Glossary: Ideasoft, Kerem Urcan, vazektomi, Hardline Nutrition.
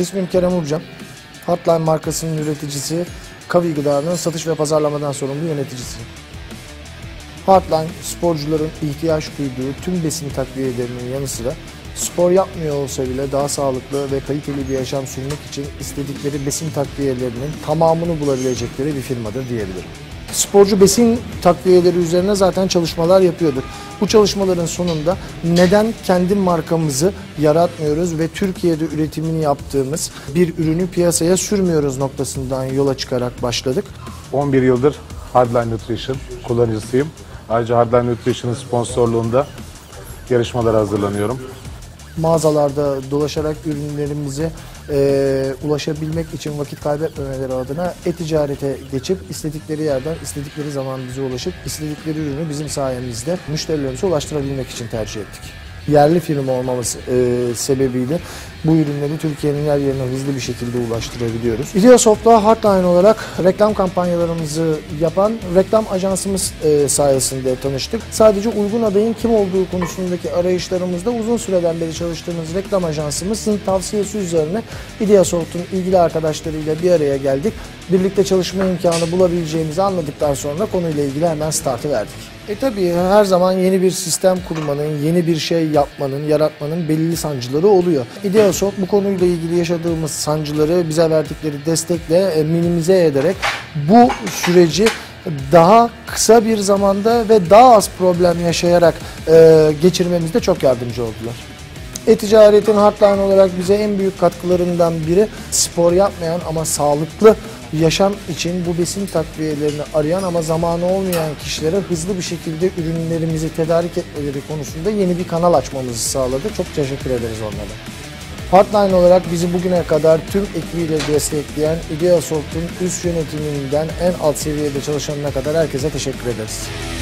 İsmim Kerem Urcan. Hardline markasının üreticisi, Kavi Gıda'nın satış ve pazarlamadan sorumlu yöneticisiyim. Hardline, sporcuların ihtiyaç duyduğu tüm besin takviyelerinin yanı sıra spor yapmıyor olsa bile daha sağlıklı ve kaliteli bir yaşam sürmek için istedikleri besin takviyelerinin tamamını bulabilecekleri bir firmadır diyebilirim. Sporcu besin takviyeleri üzerine zaten çalışmalar yapıyorduk. Bu çalışmaların sonunda neden kendi markamızı yaratmıyoruz ve Türkiye'de üretimini yaptığımız bir ürünü piyasaya sürmüyoruz noktasından yola çıkarak başladık. 11 yıldır Hardline Nutrition kullanıcısıyım. Ayrıca Hardline Nutrition'ın sponsorluğunda yarışmalara hazırlanıyorum. Mağazalarda dolaşarak ürünlerimize ulaşabilmek için vakit kaybetmemeleri adına e-ticarete geçip istedikleri yerden, istedikleri zaman bize ulaşıp istedikleri ürünü bizim sayemizde müşterilerimize ulaştırabilmek için tercih ettik. Yerli firma olmamız sebebiyle bu ürünleri Türkiye'nin her yerine hızlı bir şekilde ulaştırabiliyoruz. Ideasoft'la Hardline olarak reklam kampanyalarımızı yapan reklam ajansımız sayesinde tanıştık. Sadece uygun adayın kim olduğu konusundaki arayışlarımızda uzun süreden beri çalıştığımız reklam ajansımızın tavsiyesi üzerine Ideasoft'un ilgili arkadaşlarıyla bir araya geldik. Birlikte çalışma imkanı bulabileceğimizi anladıktan sonra konuyla ilgili hemen startı verdik. Tabii her zaman yeni bir sistem kurmanın, yeni bir şey yapmanın, yaratmanın belli sancıları oluyor. Ideasoft bu konuyla ilgili yaşadığımız sancıları bize verdikleri destekle minimize ederek bu süreci daha kısa bir zamanda ve daha az problem yaşayarak geçirmemizde çok yardımcı oldular. E-ticaretin Hardline olarak bize en büyük katkılarından biri spor yapmayan ama sağlıklı yaşam için bu besin takviyelerini arayan ama zamanı olmayan kişilere hızlı bir şekilde ürünlerimizi tedarik etmeleri konusunda yeni bir kanal açmamızı sağladı. Çok teşekkür ederiz onlara. Hardline olarak bizi bugüne kadar tüm ekibiyle destekleyen Ideasoft'un üst yönetiminden en alt seviyede çalışanına kadar herkese teşekkür ederiz.